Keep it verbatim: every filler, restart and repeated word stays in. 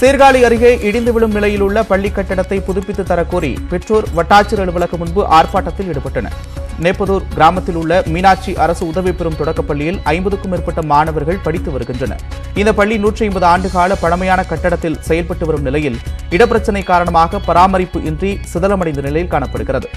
சீர்காழி அருகே இடிந்து விழும் நிலையில் உள்ள பள்ளி கட்டடத்தை புதுப்பித்து தரக்கோரி பெற்றோர் வட்டாட்சியர் அலுவலகம் முன்பு ஆர்ப்பாட்டத்தில் ஈடுபட்டனர். நெப்பதூர் கிராமத்தில் உள்ள மீனாட்சி அரசு உதவி பெறும் தொடக்கப்பள்ளியில் ஐம்பதுக்கும் மேற்பட்ட மாணவர்கள் படித்து வருகின்றனர். இந்த பள்ளி நூற்றி ஐம்பது ஆண்டுகால பழமையான கட்டடத்தில் செயல்பட்டு வரும் நிலையில் இடப்பிரச்சினை காரணமாக பராமரிப்பு இன்றி சிதலமடைந்த நிலையில் காணப்படுகிறது.